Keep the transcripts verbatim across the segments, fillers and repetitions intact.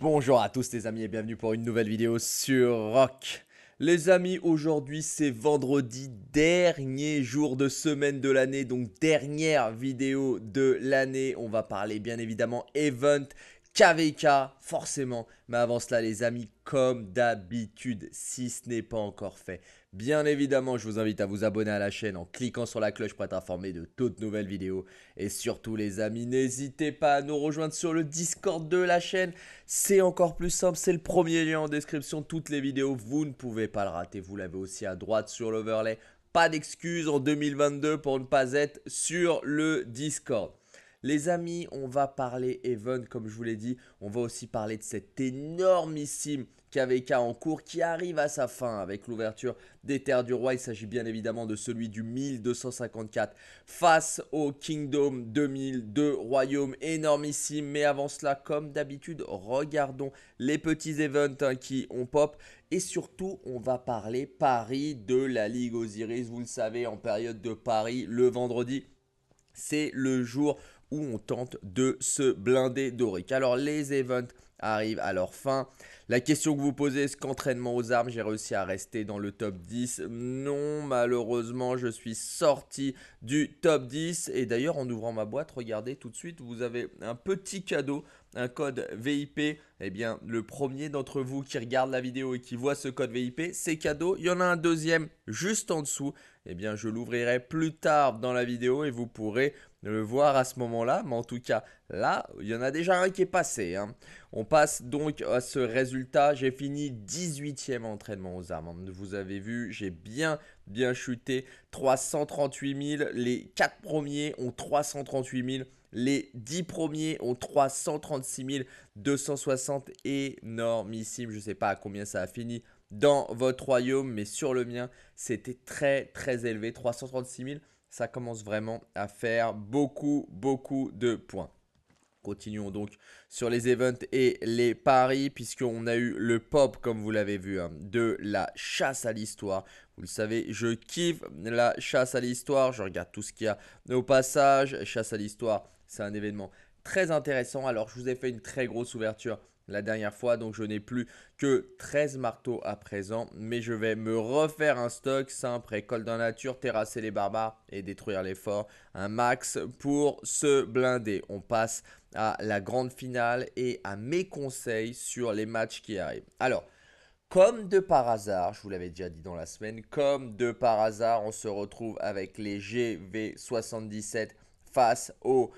Bonjour à tous les amis et bienvenue pour une nouvelle vidéo sur R O K. Les amis, aujourd'hui c'est vendredi, dernier jour de semaine de l'année, donc dernière vidéo de l'année. On va parler bien évidemment event, K V K, forcément. Mais avant cela les amis, comme d'habitude, si ce n'est pas encore fait, bien évidemment je vous invite à vous abonner à la chaîne en cliquant sur la cloche pour être informé de toutes nouvelles vidéos. Et surtout les amis, n'hésitez pas à nous rejoindre sur le Discord de la chaîne. C'est encore plus simple, c'est le premier lien en description. Toutes les vidéos, vous ne pouvez pas le rater. Vous l'avez aussi à droite sur l'overlay. Pas d'excuses en deux mille vingt-deux pour ne pas être sur le Discord. Les amis, on va parler event comme je vous l'ai dit. On va aussi parler de cet énormissime K V K en cours qui arrive à sa fin avec l'ouverture des terres du roi. Il s'agit bien évidemment de celui du mille deux cent cinquante-quatre face au Kingdom deux mille deux royaume énormissime. Mais avant cela, comme d'habitude, regardons les petits events hein, qui ont pop. Et surtout, on va parler paris de la Ligue Osiris. Vous le savez, en période de paris, le vendredi, c'est le jour où on tente de se blinder Doric. Alors les events arrivent à leur fin. La question que vous posez, est-ce qu'entraînement aux armes, j'ai réussi à rester dans le top dix? Non, malheureusement, je suis sorti du top dix. Et d'ailleurs, en ouvrant ma boîte, regardez tout de suite, vous avez un petit cadeau, un code V I P. Eh bien, le premier d'entre vous qui regarde la vidéo et qui voit ce code V I P, c'est cadeau. Il y en a un deuxième juste en dessous. Eh bien, je l'ouvrirai plus tard dans la vidéo et vous pourrez le voir à ce moment-là. Mais en tout cas, là, il y en a déjà un qui est passé. Hein. On passe donc à ce résultat. J'ai fini dix-huitième entraînement aux armes. Vous avez vu, j'ai bien, bien chuté. trois cent trente-huit mille. Les quatre premiers ont trois cent trente-huit mille. Les dix premiers ont trois cent trente-six mille deux cent soixante. Énormissime. Je ne sais pas à combien ça a fini dans votre royaume, mais sur le mien, c'était très, très élevé. trois cent trente-six mille. Ça commence vraiment à faire beaucoup, beaucoup de points. Continuons donc sur les events et les paris, puisqu'on a eu le pop, comme vous l'avez vu, hein, de la chasse à l'histoire. Vous le savez, je kiffe la chasse à l'histoire. Je regarde tout ce qu'il y a au passage. Chasse à l'histoire, c'est un événement très intéressant. Alors, je vous ai fait une très grosse ouverture la dernière fois, donc je n'ai plus que treize marteaux à présent, mais je vais me refaire un stock simple, récolte de la nature, terrasser les barbares et détruire les forts, un max pour se blinder. On passe à la grande finale et à mes conseils sur les matchs qui arrivent. Alors, comme de par hasard, je vous l'avais déjà dit dans la semaine, comme de par hasard, on se retrouve avec les G V soixante-dix-sept face aux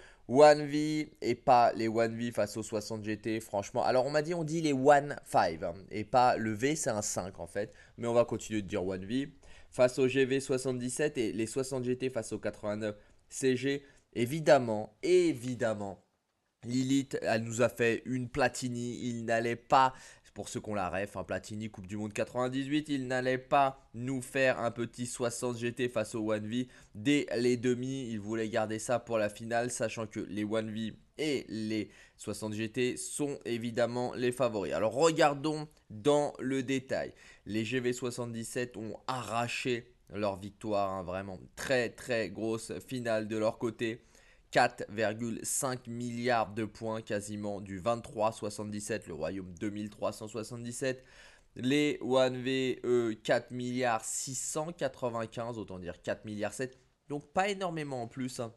un V et pas les un V face aux soixante G T, franchement. Alors, on m'a dit, on dit les un cinq hein, et pas le V, c'est un cinq en fait. Mais on va continuer de dire un V face aux G V soixante-dix-sept et les soixante G T face aux quatre-vingt-neuf C G. Évidemment, évidemment, Lilith, elle nous a fait une Platini. Il n'allait pas, pour ceux qu'on la ref, hein, Platini, Coupe du Monde quatre-vingt-dix-huit, il n'allait pas nous faire un petit soixante G T face au un V dès les demi. Il voulait garder ça pour la finale, sachant que les un V et les soixante G T sont évidemment les favoris. Alors regardons dans le détail. Les G V soixante-dix-sept ont arraché leur victoire, hein, vraiment très très grosse finale de leur côté. quatre virgule cinq milliards de points quasiment du vingt-trois soixante-dix-sept, le royaume deux mille trois cent soixante-dix-sept. Les un V, eux, quatre milliards six cent quatre-vingt-quinze, autant dire quatre milliards sept. Donc pas énormément en plus. Hein.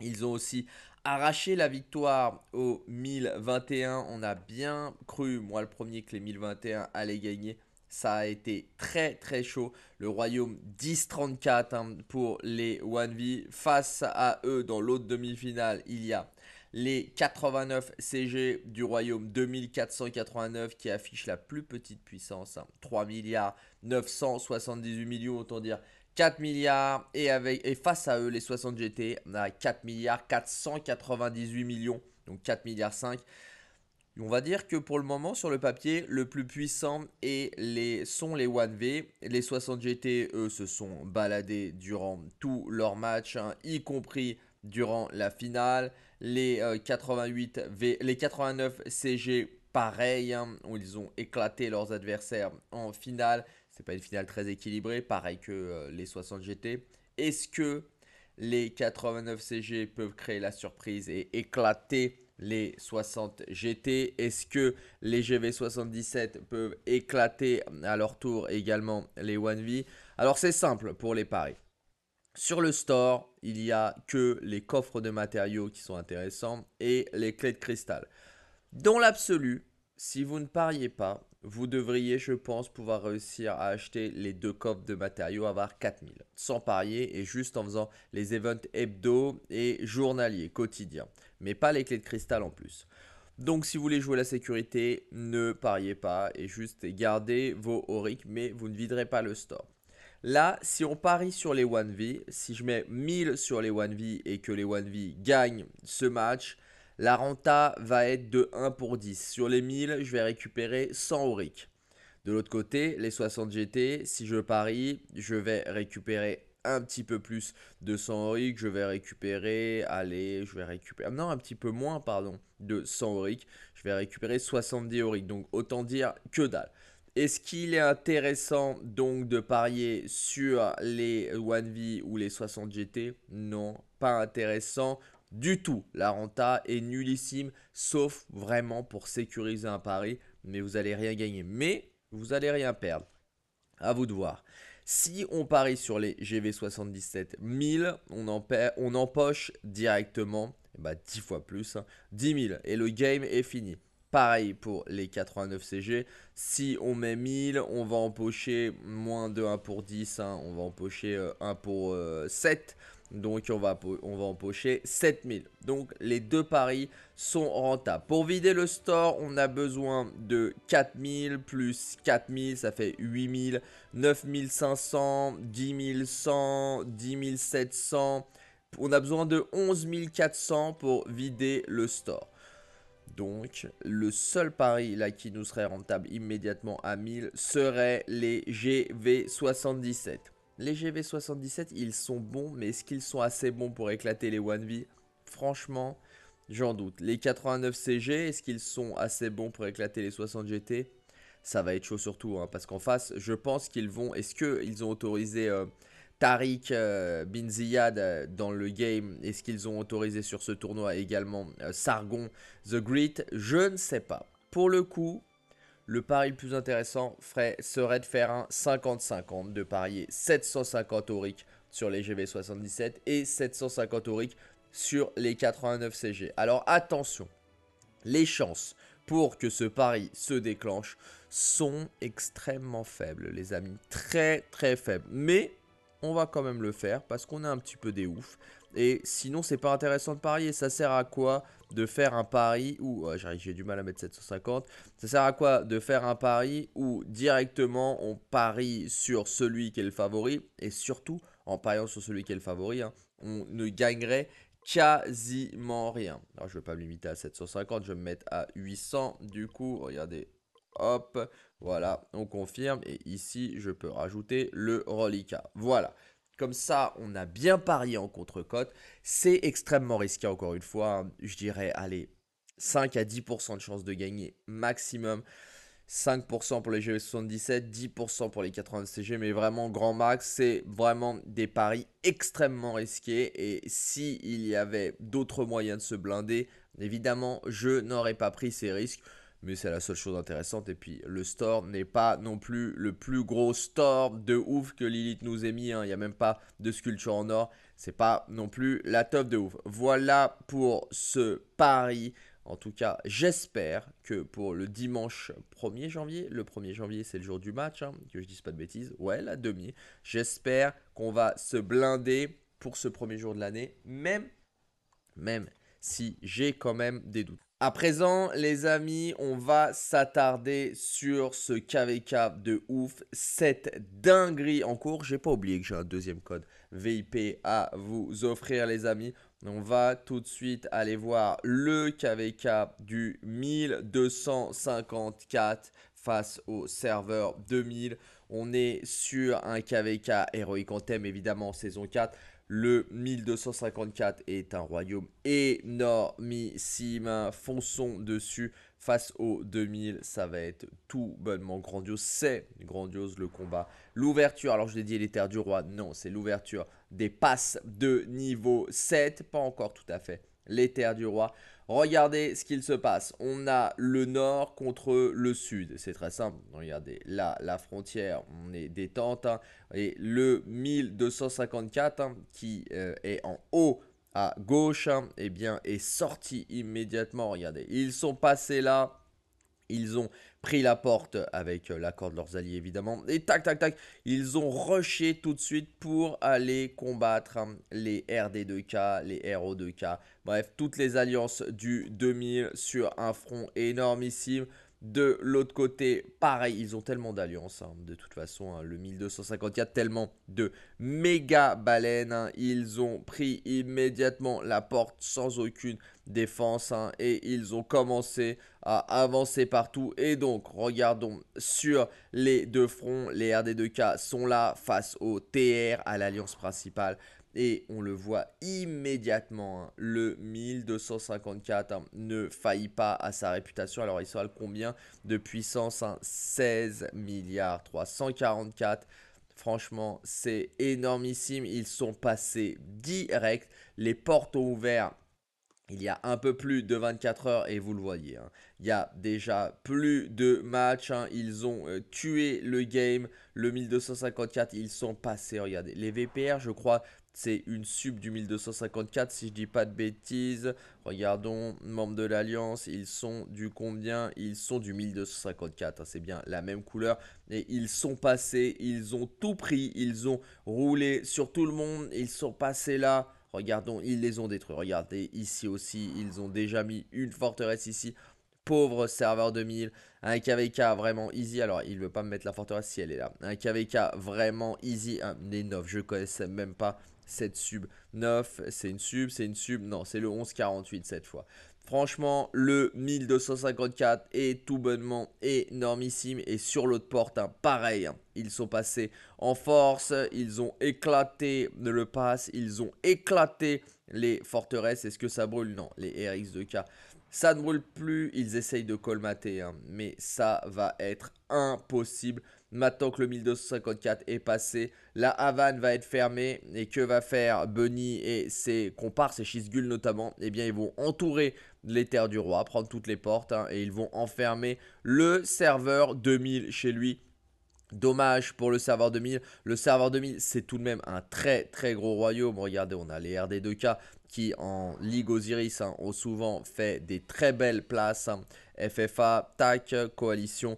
Ils ont aussi arraché la victoire aux mille vingt et un. On a bien cru, moi le premier, que les mille vingt et un allaient gagner. Ça a été très très chaud. Le royaume dix trente-quatre hein, pour les un V. Face à eux, dans l'autre demi-finale, il y a les quatre-vingt-neuf C G du royaume deux mille quatre cent quatre-vingt-neuf qui affiche la plus petite puissance. Hein, trois milliards neuf cent soixante-dix-huit millions, autant dire quatre milliards. Et, avec, et face à eux, les soixante G T, on a quatre milliards quatre cent quatre-vingt-dix-huit millions, donc quatre milliards cinq. On va dire que pour le moment, sur le papier, le plus puissant est les, sont les un V. Les soixante G T, eux, se sont baladés durant tous leurs matchs, hein, y compris durant la finale. Les, euh, quatre-vingt-huit V, les quatre-vingt-neuf C G pareil, hein, où ils ont éclaté leurs adversaires en finale. C'est pas une finale très équilibrée, pareil que euh, les soixante G T. Est-ce que les quatre-vingt-neuf C G peuvent créer la surprise et éclater les soixante G T? Est-ce que les G V soixante-dix-sept peuvent éclater à leur tour également les un V? Alors c'est simple pour les paris. Sur le store, il n'y a que les coffres de matériaux qui sont intéressants et les clés de cristal. Dans l'absolu, si vous ne pariez pas, vous devriez, je pense, pouvoir réussir à acheter les deux coffres de matériaux, avoir quatre mille, sans parier et juste en faisant les events hebdo et journaliers, quotidiens, mais pas les clés de cristal en plus. Donc si vous voulez jouer la sécurité, ne pariez pas et juste gardez vos aurics, mais vous ne viderez pas le store. Là, si on parie sur les un V, si je mets mille sur les un V et que les un V gagnent ce match, la renta va être de un pour dix. Sur les mille, je vais récupérer cent auric. De l'autre côté, les soixante G T, si je parie, je vais récupérer un petit peu plus de cent auric. Je vais récupérer, allez, je vais récupérer, non, un petit peu moins, pardon, de cent auric. Je vais récupérer soixante-dix auric, donc autant dire que dalle. Est-ce qu'il est intéressant donc de parier sur les un V ou les soixante G T? Non, pas intéressant. Du tout, la renta est nullissime, sauf vraiment pour sécuriser un pari, mais vous n'allez rien gagner, mais vous n'allez rien perdre. À vous de voir. Si on parie sur les G V soixante-dix-sept mille, on, en on empoche directement eh ben, dix fois plus, hein, dix mille, et le game est fini. Pareil pour les quatre-vingt-neuf C G, si on met mille, on va empocher moins de un pour dix, hein, on va empocher euh, un pour sept. Donc on va, on va empocher sept mille. Donc les deux paris sont rentables. Pour vider le store, on a besoin de quatre mille plus quatre mille, ça fait huit mille, neuf mille cinq cents, dix mille cent, dix mille sept cents. On a besoin de onze mille quatre cents pour vider le store. Donc le seul pari là qui nous serait rentable immédiatement à mille serait les G V soixante-dix-sept. Les G V soixante-dix-sept, ils sont bons, mais est-ce qu'ils sont assez bons pour éclater les un V? Franchement, j'en doute. Les quatre-vingt-neuf C G, est-ce qu'ils sont assez bons pour éclater les soixante G T? Ça va être chaud surtout, hein, parce qu'en face, je pense qu'ils vont... Est-ce qu'ils ont autorisé euh, Tariq euh, ibn Ziyad euh, dans le game? Est-ce qu'ils ont autorisé sur ce tournoi également euh, Sargon The Great? Je ne sais pas. Pour le coup... Le pari le plus intéressant ferait, serait de faire un cinquante cinquante, de parier sept cent cinquante auric sur les G V soixante-dix-sept et sept cent cinquante auric sur les quatre-vingt-neuf C G. Alors attention, les chances pour que ce pari se déclenche sont extrêmement faibles, les amis. Très très faibles. Mais on va quand même le faire parce qu'on est un petit peu des oufs. Et sinon, c'est pas intéressant de parier. Ça sert à quoi de faire un pari où... Oh, j'ai du mal à mettre sept cent cinquante. Ça sert à quoi de faire un pari où directement on parie sur celui qui est le favori? Et surtout, en pariant sur celui qui est le favori, hein, on ne gagnerait quasiment rien. Alors, je ne vais pas me limiter à sept cent cinquante. Je vais me mettre à huit cents. Du coup, regardez. Hop. Voilà. On confirme. Et ici, je peux rajouter le reliquat. Voilà. Comme ça, on a bien parié en contre-cote. C'est extrêmement risqué, encore une fois. Hein. Je dirais, allez, cinq à dix pour cent de chance de gagner maximum. cinq pour cent pour les G V soixante-dix-sept, dix pour cent pour les quatre-vingt-neuf C G. Mais vraiment, grand max, c'est vraiment des paris extrêmement risqués. Et s'il y avait d'autres moyens de se blinder, évidemment, je n'aurais pas pris ces risques. Mais c'est la seule chose intéressante. Et puis, le store n'est pas non plus le plus gros store de ouf que Lilith nous ait mis. Hein. Il n'y a même pas de sculpture en or. C'est pas non plus la top de ouf. Voilà pour ce pari. En tout cas, j'espère que pour le dimanche premier janvier, le premier janvier, c'est le jour du match, hein, que je dise pas de bêtises. Ouais, la demi. J'espère qu'on va se blinder pour ce premier jour de l'année. Même, même si j'ai quand même des doutes. À présent, les amis, on va s'attarder sur ce K V K de ouf, cette dinguerie en cours. J'ai pas oublié que j'ai un deuxième code V I P à vous offrir, les amis. On va tout de suite aller voir le K V K du mille deux cent cinquante-quatre face au serveur deux mille. On est sur un K V K Heroic Anthem, évidemment, saison quatre. Le mille deux cent cinquante-quatre est un royaume énormissime. Fonçons dessus face au deux mille, ça va être tout bonnement grandiose. C'est grandiose le combat. L'ouverture, alors je l'ai dit, les terres du roi, non, c'est l'ouverture des passes de niveau sept, pas encore tout à fait les terres du roi. Regardez ce qu'il se passe. On a le nord contre le sud. C'est très simple. Regardez, là, la frontière, on est détente. Hein, et le mille deux cent cinquante-quatre, hein, qui euh, est en haut à gauche, hein, eh bien, est sorti immédiatement. Regardez, ils sont passés là. Ils ont pris la porte avec l'accord de leurs alliés, évidemment. Et tac, tac, tac, ils ont rushé tout de suite pour aller combattre les R D deux K, les R O deux K. Bref, toutes les alliances du deux mille sur un front énormissime. De l'autre côté, pareil, ils ont tellement d'alliances, hein, de toute façon, hein, le mille deux cent cinquante-quatre, tellement de méga baleines, hein, ils ont pris immédiatement la porte sans aucune défense, hein, et ils ont commencé à avancer partout. Et donc, regardons sur les deux fronts, les R D deux K sont là face au T R, à l'alliance principale. Et on le voit immédiatement, hein, le mille deux cent cinquante-quatre, hein, ne faillit pas à sa réputation. Alors il sera le combien de puissance, hein, seize milliards trois cent quarante-quatre. Franchement, c'est énormissime. Ils sont passés direct. Les portes ont ouvert il y a un peu plus de vingt-quatre heures et vous le voyez, hein, il y a déjà plus de matchs, hein, ils ont euh, tué le game, le mille deux cent cinquante-quatre, ils sont passés, regardez, les V P R je crois c'est une sub du mille deux cent cinquante-quatre si je dis pas de bêtises, regardons, membres de l'alliance, ils sont du combien, ils sont du mille deux cent cinquante-quatre, hein, c'est bien la même couleur et ils sont passés, ils ont tout pris, ils ont roulé sur tout le monde, ils sont passés là. Regardons, ils les ont détruits. Regardez, ici aussi, ils ont déjà mis une forteresse ici. Pauvre serveur deux mille. Un K V K vraiment easy. Alors, il ne veut pas me mettre la forteresse si elle est là. Un K V K vraiment easy. Un, les neuf, je ne connaissais même pas cette sub. neuf, c'est une sub, c'est une sub. Non, c'est le onze quarante-huit cette fois. Franchement, le mille deux cent cinquante-quatre est tout bonnement énormissime. Et sur l'autre porte, hein, pareil, hein, ils sont passés en force. Ils ont éclaté le pass. Ils ont éclaté les forteresses. Est-ce que ça brûle? Non, les R X deux K, ça ne brûle plus. Ils essayent de colmater, hein, mais ça va être impossible. Maintenant que le mille deux cent cinquante-quatre est passé, la Havane va être fermée. Et que va faire Bunny et ses comparses, et Shizgul notamment? Eh bien, ils vont entourer les terres du roi, prendre toutes les portes, hein, et ils vont enfermer le serveur deux mille chez lui. Dommage pour le serveur deux mille. Le serveur deux mille, c'est tout de même un très très gros royaume. Regardez, on a les R D deux K qui en Ligue Osiris, hein, ont souvent fait des très belles places, hein. F F A, tac, coalition.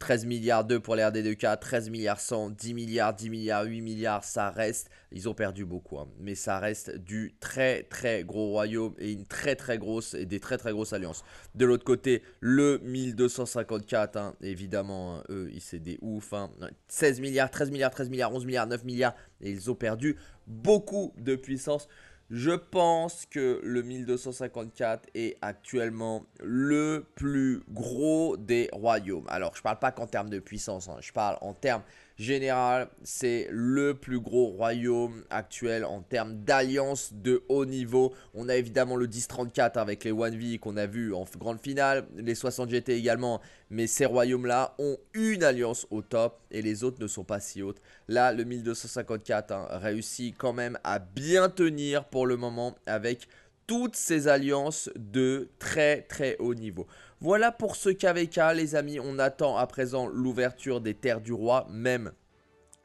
treize milliards deux pour les R D deux K, treize milliards cent, dix milliards, dix milliards, huit milliards, ça reste, ils ont perdu beaucoup, hein, mais ça reste du très très gros royaume et une très très grosse, et des très très grosses alliances. De l'autre côté, le mille deux cent cinquante-quatre, hein, évidemment, hein, eux, c'est des ouf, hein, seize milliards, treize milliards, treize milliards, onze milliards, neuf milliards, et ils ont perdu beaucoup de puissance. Je pense que le mille deux cent cinquante-quatre est actuellement le plus gros des royaumes. Alors, je ne parle pas qu'en termes de puissance, hein, je parle en termes généraux. C'est le plus gros royaume actuel en termes d'alliance de haut niveau. On a évidemment le dix trente-quatre avec les un V qu'on a vu en grande finale, les soixante G T également. Mais ces royaumes-là ont une alliance au top et les autres ne sont pas si hautes. Là, le mille deux cent cinquante-quatre, hein, réussit quand même à bien tenir pour le moment avec toutes ces alliances de très très haut niveau. Voilà pour ce K V K les amis, on attend à présent l'ouverture des terres du roi, même,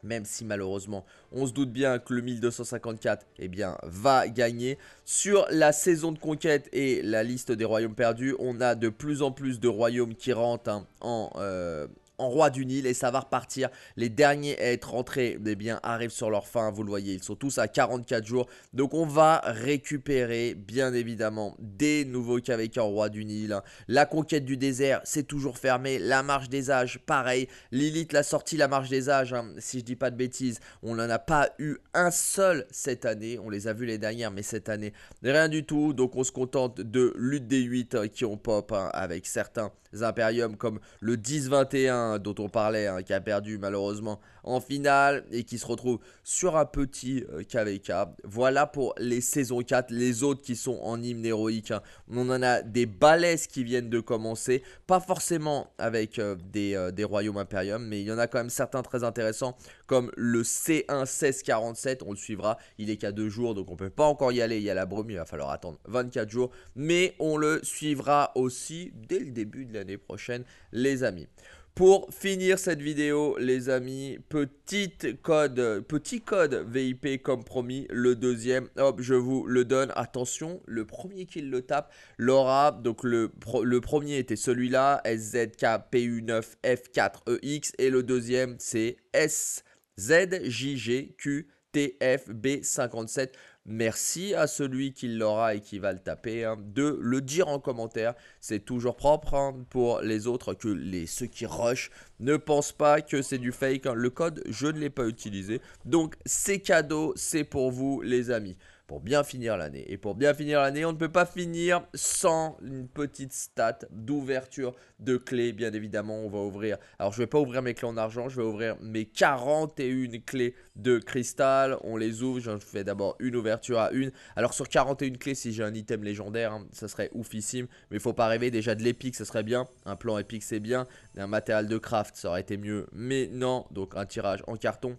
même si malheureusement on se doute bien que le mille deux cent cinquante-quatre, eh bien, va gagner. Sur la saison de conquête et la liste des royaumes perdus, on a de plus en plus de royaumes qui rentrent, hein, en... Euh en Roi du Nil et ça va repartir. Les derniers à être rentrés, eh bien, arrivent sur leur fin, vous le voyez, ils sont tous à quarante-quatre jours. Donc on va récupérer bien évidemment des nouveaux K V K en Roi du Nil. La conquête du désert, c'est toujours fermé. La marche des âges, pareil. Lilith l'a sortie, la marche des âges, hein, si je dis pas de bêtises, on n'en a pas eu un seul cette année. On les a vus les dernières, mais cette année, rien du tout. Donc on se contente de lutte des huit, hein, qui ont pop, hein, avec certains impériums comme le dix vingt et un, hein, dont on parlait, hein, qui a perdu malheureusement en finale et qui se retrouve sur un petit euh, K V K. Voilà pour les saisons quatre, les autres qui sont en hymne héroïque. Hein. On en a des balaises qui viennent de commencer, pas forcément avec euh, des, euh, des royaumes impérium, mais il y en a quand même certains très intéressants, comme le C un seize quarante-sept, on le suivra, il est qu'à deux jours, donc on ne peut pas encore y aller, il y a la brume, il va falloir attendre vingt-quatre jours, mais on le suivra aussi dès le début de l'année prochaine, les amis. Pour finir cette vidéo, les amis, petite code, petit code V I P comme promis, le deuxième, hop, je vous le donne. Attention, le premier qui le tape l'aura. Donc le, le premier était celui-là, S Z K P U neuf F quatre E X, et le deuxième c'est S Z J G Q T F B cinquante-sept. Merci à celui qui l'aura et qui va le taper, hein, de le dire en commentaire. C'est toujours propre, hein, pour les autres, que les, ceux qui rushent ne pensent pas que c'est du fake. Hein. Le code, je ne l'ai pas utilisé. Donc, c'est cadeau, c'est pour vous, les amis. Pour bien finir l'année. Et pour bien finir l'année, on ne peut pas finir sans une petite stat d'ouverture de clés. Bien évidemment, on va ouvrir. Alors, je ne vais pas ouvrir mes clés en argent. Je vais ouvrir mes quarante et une clés de cristal. On les ouvre. Je fais d'abord une ouverture à une. Alors, sur quarante et une clés, si j'ai un item légendaire, hein, ça serait oufissime. Mais il ne faut pas rêver. Déjà, de l'épique, ça serait bien. Un plan épique, c'est bien. Un matériel de craft, ça aurait été mieux. Mais non. Donc, un tirage en carton.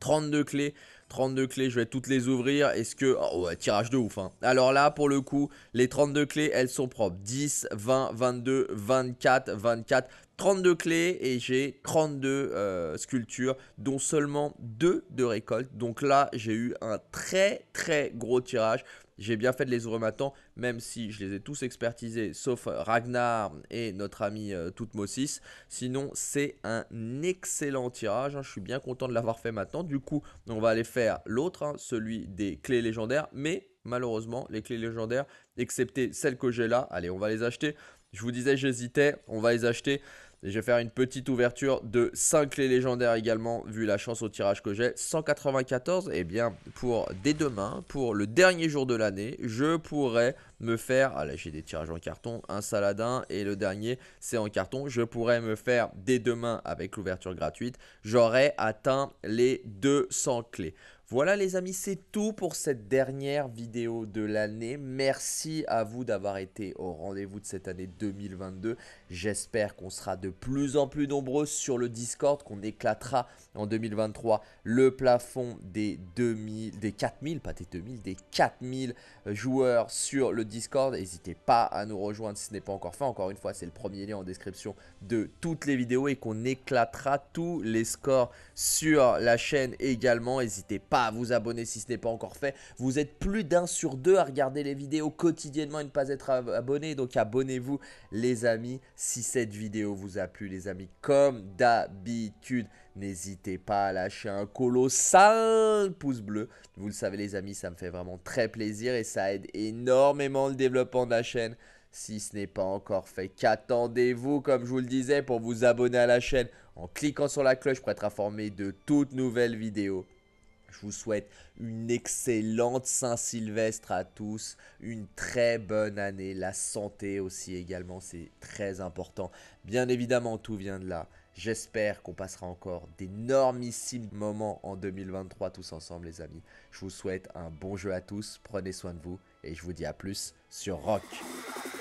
trente-deux clés. trente-deux clés, je vais toutes les ouvrir. Est-ce que... Oh, ouais, tirage de ouf. Hein. Alors là, pour le coup, les trente-deux clés, elles sont propres. dix, vingt, vingt-deux, vingt-quatre, vingt-quatre... trente-deux clés et j'ai trente-deux euh, sculptures, dont seulement deux de récolte. Donc là, j'ai eu un très très gros tirage. J'ai bien fait de les ouvrir maintenant, même si je les ai tous expertisés, sauf Ragnar et notre ami euh, Toutmosis. Sinon, c'est un excellent tirage. Hein. Je suis bien content de l'avoir fait maintenant. Du coup, on va aller faire l'autre, hein, celui des clés légendaires. Mais malheureusement, les clés légendaires, excepté celles que j'ai là, allez, on va les acheter. Je vous disais, j'hésitais, on va les acheter. Et je vais faire une petite ouverture de cinq clés légendaires également, vu la chance au tirage que j'ai. cent quatre-vingt-quatorze, et eh bien pour dès demain, pour le dernier jour de l'année, je pourrais me faire... Ah là, j'ai des tirages en carton, un Saladin, et le dernier, c'est en carton. Je pourrais me faire dès demain, avec l'ouverture gratuite, j'aurais atteint les deux cents clés. Voilà les amis, c'est tout pour cette dernière vidéo de l'année. Merci à vous d'avoir été au rendez-vous de cette année deux mille vingt-deux. J'espère qu'on sera de plus en plus nombreux sur le Discord, qu'on éclatera en deux mille vingt-trois le plafond des deux mille, des quatre mille, pas des deux mille, des quatre mille joueurs sur le Discord. N'hésitez pas à nous rejoindre si ce n'est pas encore fait. Encore une fois, c'est le premier lien en description de toutes les vidéos, et qu'on éclatera tous les scores sur la chaîne également. N'hésitez pas à vous abonner si ce n'est pas encore fait. Vous êtes plus d'un sur deux à regarder les vidéos quotidiennement et ne pas être abonné. Donc abonnez-vous les amis. Si cette vidéo vous a plu les amis, comme d'habitude, n'hésitez pas à lâcher un colossal pouce bleu. Vous le savez les amis, ça me fait vraiment très plaisir et ça aide énormément le développement de la chaîne. Si ce n'est pas encore fait, qu'attendez-vous, comme je vous le disais, pour vous abonner à la chaîne en cliquant sur la cloche pour être informé de toutes nouvelles vidéos. Je vous souhaite une excellente Saint-Sylvestre à tous, une très bonne année, la santé aussi également, c'est très important. Bien évidemment, tout vient de là. J'espère qu'on passera encore d'énormissimes moments en deux mille vingt-trois tous ensemble les amis. Je vous souhaite un bon jeu à tous, prenez soin de vous et je vous dis à plus sur R O K.